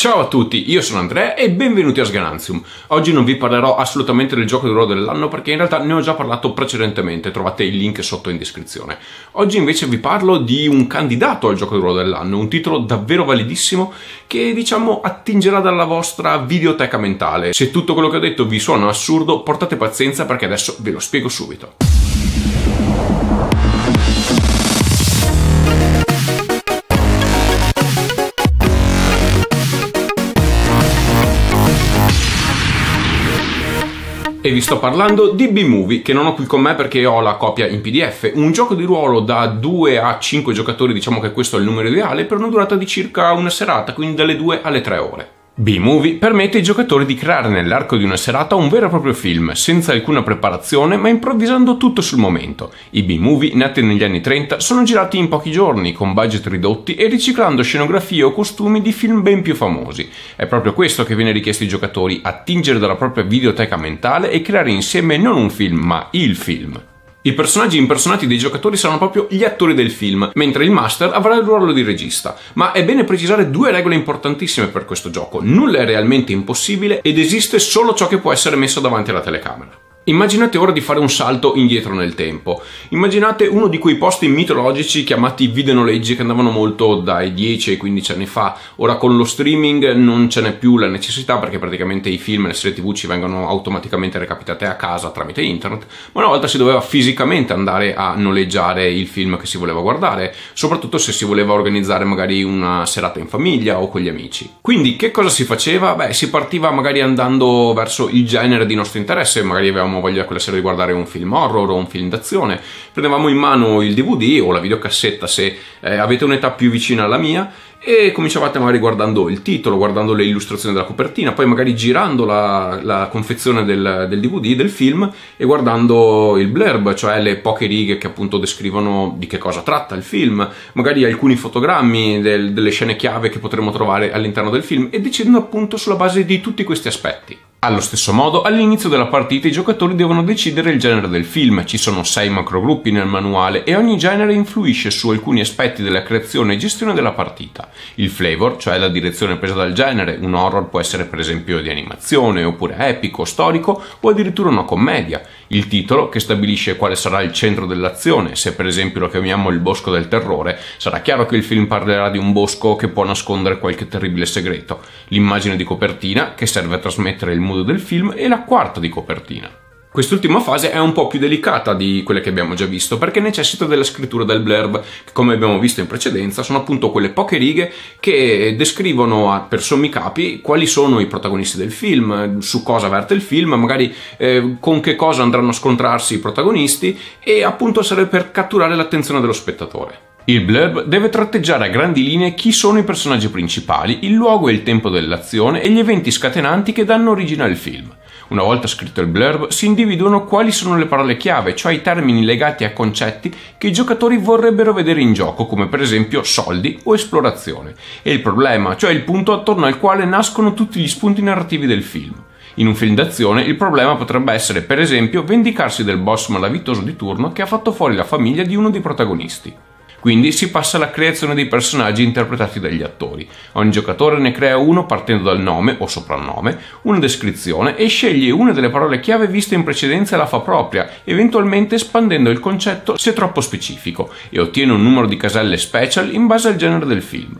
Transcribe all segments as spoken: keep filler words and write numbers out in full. Ciao a tutti, io sono Andrea e benvenuti a Sgananzium. Oggi non vi parlerò assolutamente del gioco dell'oro dell'anno perché in realtà ne ho già parlato precedentemente, trovate il link sotto in descrizione. Oggi invece vi parlo di un candidato al gioco dell'oro dell'anno, un titolo davvero validissimo che diciamo attingerà dalla vostra videoteca mentale. Se tutto quello che ho detto vi suona assurdo, portate pazienza perché adesso ve lo spiego subito. E vi sto parlando di B-Movie, che non ho qui con me perché ho la copia in P D F, un gioco di ruolo da due a cinque giocatori, diciamo che questo è il numero ideale, per una durata di circa una serata, quindi dalle due alle tre ore. B-Movie permette ai giocatori di creare nell'arco di una serata un vero e proprio film, senza alcuna preparazione ma improvvisando tutto sul momento. I B-Movie, nati negli anni trenta, sono girati in pochi giorni, con budget ridotti e riciclando scenografie o costumi di film ben più famosi. È proprio questo che viene richiesto ai giocatori, attingere dalla propria videoteca mentale e creare insieme non un film, ma il film. I personaggi impersonati dei giocatori saranno proprio gli attori del film, mentre il master avrà il ruolo di regista. Ma è bene precisare due regole importantissime per questo gioco. Nulla è realmente impossibile ed esiste solo ciò che può essere messo davanti alla telecamera. Immaginate ora di fare un salto indietro nel tempo. Immaginate uno di quei posti mitologici chiamati videonoleggi che andavano molto dai dieci ai quindici anni fa. Ora con lo streaming non ce n'è più la necessità perché praticamente i film e le serie tv ci vengono automaticamente recapitate a casa tramite internet, ma una volta si doveva fisicamente andare a noleggiare il film che si voleva guardare, soprattutto se si voleva organizzare magari una serata in famiglia o con gli amici. Quindi che cosa si faceva? Beh, si partiva magari andando verso il genere di nostro interesse, magari avevamo voglia quella sera di guardare un film horror o un film d'azione, prendevamo in mano il D V D o la videocassetta se eh, avete un'età più vicina alla mia e cominciavate magari guardando il titolo, guardando le illustrazioni della copertina, poi magari girando la, la confezione del, del D V D, del film e guardando il blurb, cioè le poche righe che appunto descrivono di che cosa tratta il film, magari alcuni fotogrammi del, delle scene chiave che potremo trovare all'interno del film e decidendo appunto sulla base di tutti questi aspetti. Allo stesso modo, all'inizio della partita i giocatori devono decidere il genere del film, ci sono sei macrogruppi nel manuale e ogni genere influisce su alcuni aspetti della creazione e gestione della partita. Il flavor, cioè la direzione presa dal genere, un horror può essere per esempio di animazione, oppure epico, storico o addirittura una commedia. Il titolo, che stabilisce quale sarà il centro dell'azione, se per esempio lo chiamiamo il bosco del terrore, sarà chiaro che il film parlerà di un bosco che può nascondere qualche terribile segreto. L'immagine di copertina, che serve a trasmettere il del film, e la quarta di copertina. Quest'ultima fase è un po' più delicata di quelle che abbiamo già visto perché necessita della scrittura del blurb che, come abbiamo visto in precedenza, sono appunto quelle poche righe che descrivono per sommi capi quali sono i protagonisti del film, su cosa verte il film, magari eh, con che cosa andranno a scontrarsi i protagonisti e appunto serve per catturare l'attenzione dello spettatore. Il blurb deve tratteggiare a grandi linee chi sono i personaggi principali, il luogo e il tempo dell'azione e gli eventi scatenanti che danno origine al film. Una volta scritto il blurb si individuano quali sono le parole chiave, cioè i termini legati a concetti che i giocatori vorrebbero vedere in gioco, come per esempio soldi o esplorazione, e il problema, cioè il punto attorno al quale nascono tutti gli spunti narrativi del film. In un film d'azione il problema potrebbe essere per esempio vendicarsi del boss malavitoso di turno che ha fatto fuori la famiglia di uno dei protagonisti. Quindi si passa alla creazione dei personaggi interpretati dagli attori. Ogni giocatore ne crea uno partendo dal nome o soprannome, una descrizione e sceglie una delle parole chiave viste in precedenza e la fa propria, eventualmente espandendo il concetto se troppo specifico, e ottiene un numero di caselle special in base al genere del film.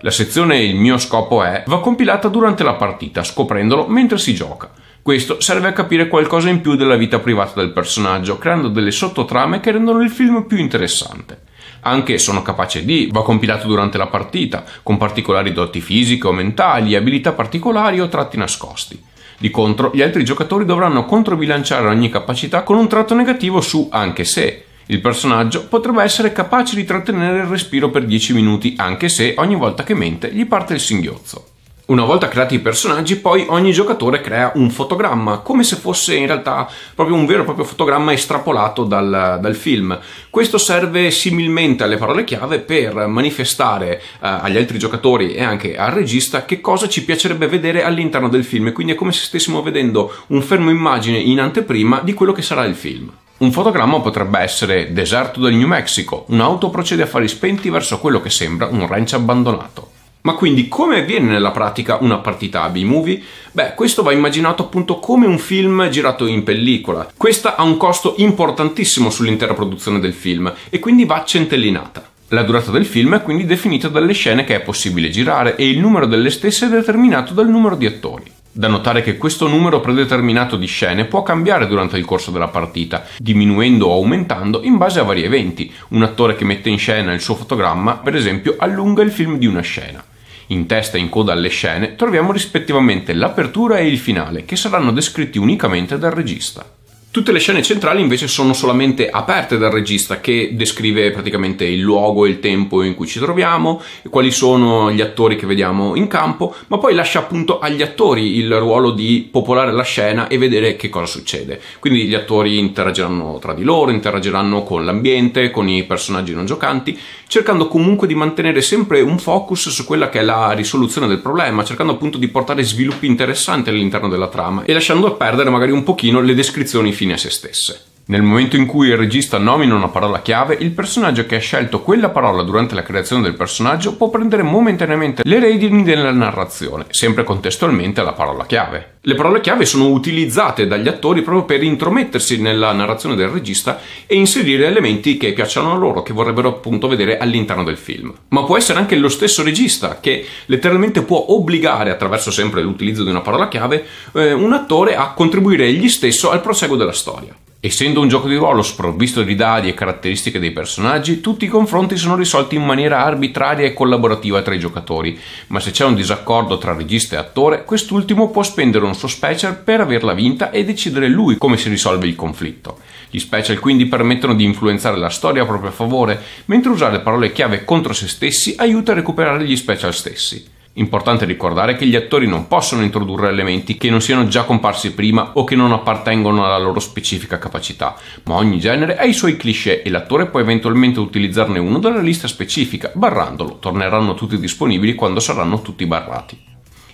La sezione Il mio scopo è va compilata durante la partita, scoprendolo mentre si gioca. Questo serve a capire qualcosa in più della vita privata del personaggio, creando delle sottotrame che rendono il film più interessante. Anche Sono capace di va compilato durante la partita, con particolari doti fisiche o mentali, abilità particolari o tratti nascosti. Di contro, gli altri giocatori dovranno controbilanciare ogni capacità con un tratto negativo su anche se. Il personaggio potrebbe essere capace di trattenere il respiro per dieci minuti, anche se ogni volta che mente gli parte il singhiozzo. Una volta creati i personaggi, poi ogni giocatore crea un fotogramma, come se fosse in realtà proprio un vero e proprio fotogramma estrapolato dal, dal film. Questo serve similmente alle parole chiave per manifestare eh, agli altri giocatori e anche al regista che cosa ci piacerebbe vedere all'interno del film, quindi è come se stessimo vedendo un fermo immagine in anteprima di quello che sarà il film. Un fotogramma potrebbe essere deserto del New Mexico, un'auto procede a fari spenti verso quello che sembra un ranch abbandonato. Ma quindi come avviene nella pratica una partita a B-Movie? Beh, questo va immaginato appunto come un film girato in pellicola. Questa ha un costo importantissimo sull'intera produzione del film e quindi va centellinata. La durata del film è quindi definita dalle scene che è possibile girare e il numero delle stesse è determinato dal numero di attori. Da notare che questo numero predeterminato di scene può cambiare durante il corso della partita, diminuendo o aumentando in base a vari eventi. Un attore che mette in scena il suo fotogramma, per esempio, allunga il film di una scena. In testa e in coda alle scene troviamo rispettivamente l'apertura e il finale, che saranno descritti unicamente dal regista. Tutte le scene centrali invece sono solamente aperte dal regista, che descrive praticamente il luogo e il tempo in cui ci troviamo, quali sono gli attori che vediamo in campo, ma poi lascia appunto agli attori il ruolo di popolare la scena e vedere che cosa succede. Quindi gli attori interagiranno tra di loro, interagiranno con l'ambiente, con i personaggi non giocanti, cercando comunque di mantenere sempre un focus su quella che è la risoluzione del problema, cercando appunto di portare sviluppi interessanti all'interno della trama e lasciando perdere magari un pochino le descrizioni finali a se stesse. Nel momento in cui il regista nomina una parola chiave, il personaggio che ha scelto quella parola durante la creazione del personaggio può prendere momentaneamente le redini della narrazione, sempre contestualmente alla parola chiave. Le parole chiave sono utilizzate dagli attori proprio per intromettersi nella narrazione del regista e inserire elementi che piacciono a loro, che vorrebbero appunto vedere all'interno del film. Ma può essere anche lo stesso regista che letteralmente può obbligare, attraverso sempre l'utilizzo di una parola chiave, eh, un attore a contribuire egli stesso al proseguo della storia. Essendo un gioco di ruolo sprovvisto di dadi e caratteristiche dei personaggi, tutti i confronti sono risolti in maniera arbitraria e collaborativa tra i giocatori, ma se c'è un disaccordo tra regista e attore, quest'ultimo può spendere un suo special per averla vinta e decidere lui come si risolve il conflitto. Gli special quindi permettono di influenzare la storia a proprio favore, mentre usare parole chiave contro se stessi aiuta a recuperare gli special stessi. Importante ricordare che gli attori non possono introdurre elementi che non siano già comparsi prima o che non appartengono alla loro specifica capacità, ma ogni genere ha i suoi cliché e l'attore può eventualmente utilizzarne uno dalla lista specifica, barrandolo. Torneranno tutti disponibili quando saranno tutti barrati.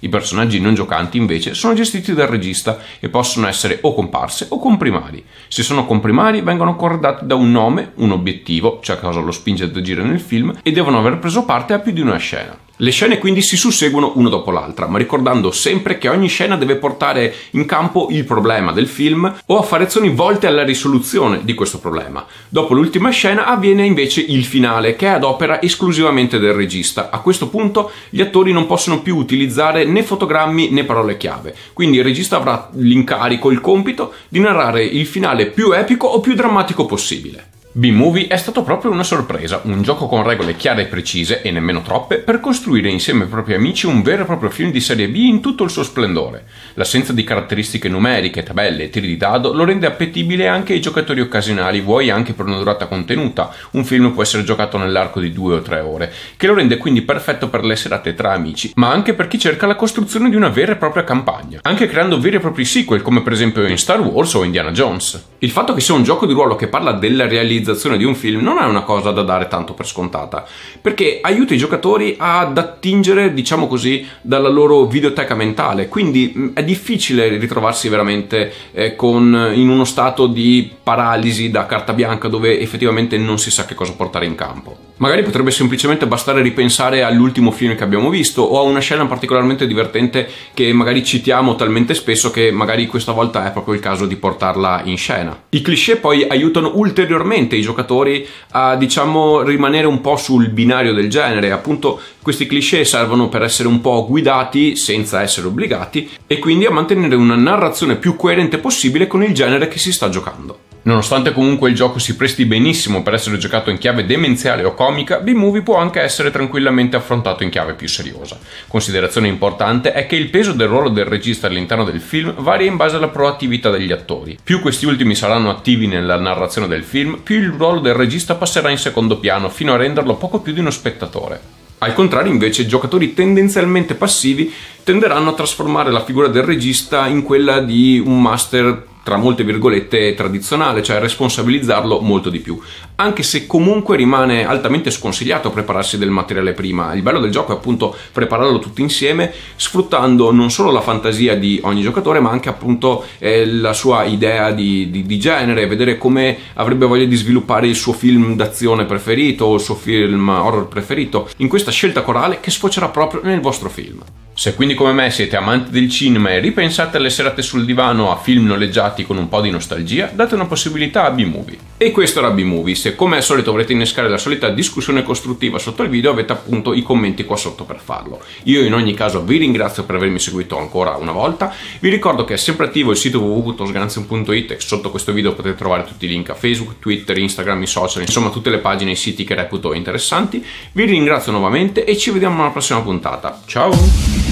I personaggi non giocanti invece sono gestiti dal regista e possono essere o comparse o comprimari. Se sono comprimari vengono corredati da un nome, un obiettivo, cioè cosa lo spinge ad agire nel film, e devono aver preso parte a più di una scena. Le scene quindi si susseguono una dopo l'altra, ma ricordando sempre che ogni scena deve portare in campo il problema del film o a fare azioni volte alla risoluzione di questo problema. Dopo l'ultima scena avviene invece il finale, che è ad opera esclusivamente del regista. A questo punto gli attori non possono più utilizzare né fotogrammi né parole chiave, quindi il regista avrà l'incarico, il compito di narrare il finale più epico o più drammatico possibile. B-Movie è stato proprio una sorpresa, un gioco con regole chiare e precise, e nemmeno troppe, per costruire insieme ai propri amici un vero e proprio film di serie B in tutto il suo splendore. L'assenza di caratteristiche numeriche, tabelle e tiri di dado lo rende appetibile anche ai giocatori occasionali, vuoi anche per una durata contenuta, un film può essere giocato nell'arco di due o tre ore, che lo rende quindi perfetto per le serate tra amici, ma anche per chi cerca la costruzione di una vera e propria campagna, anche creando veri e propri sequel come per esempio in Star Wars o Indiana Jones. Il fatto che sia un gioco di ruolo che parla della realizzazione di un film non è una cosa da dare tanto per scontata, perché aiuta i giocatori ad attingere, diciamo così, dalla loro videoteca mentale, quindi è difficile ritrovarsi veramente eh, con, in uno stato di paralisi da carta bianca dove effettivamente non si sa che cosa portare in campo. Magari potrebbe semplicemente bastare ripensare all'ultimo film che abbiamo visto o a una scena particolarmente divertente che magari citiamo talmente spesso che magari questa volta è proprio il caso di portarla in scena. I cliché poi aiutano ulteriormente i giocatori a, diciamo, rimanere un po' sul binario del genere. Appunto, questi cliché servono per essere un po' guidati senza essere obbligati e quindi a mantenere una narrazione più coerente possibile con il genere che si sta giocando. Nonostante comunque il gioco si presti benissimo per essere giocato in chiave demenziale o comica, B-Movie può anche essere tranquillamente affrontato in chiave più seriosa. Considerazione importante è che il peso del ruolo del regista all'interno del film varia in base alla proattività degli attori. Più questi ultimi saranno attivi nella narrazione del film, più il ruolo del regista passerà in secondo piano fino a renderlo poco più di uno spettatore. Al contrario, invece, giocatori tendenzialmente passivi tenderanno a trasformare la figura del regista in quella di un master tra molte virgolette tradizionale, cioè responsabilizzarlo molto di più, anche se comunque rimane altamente sconsigliato prepararsi del materiale prima. Il bello del gioco è appunto prepararlo tutti insieme, sfruttando non solo la fantasia di ogni giocatore, ma anche appunto eh, la sua idea di, di, di genere, vedere come avrebbe voglia di sviluppare il suo film d'azione preferito o il suo film horror preferito, in questa scelta corale che sfocerà proprio nel vostro film. Se quindi come me siete amanti del cinema e ripensate alle serate sul divano a film noleggiati con un po' di nostalgia, date una possibilità a B-Movie. E questo era B-Movie. Se come al solito volete innescare la solita discussione costruttiva sotto il video, avete appunto i commenti qua sotto per farlo. Io in ogni caso vi ringrazio per avermi seguito ancora una volta, vi ricordo che è sempre attivo il sito w w w punto sgananzium punto it e sotto questo video potete trovare tutti i link a Facebook, Twitter, Instagram, i social, insomma tutte le pagine e i siti che reputo interessanti. Vi ringrazio nuovamente e ci vediamo alla prossima puntata. Ciao!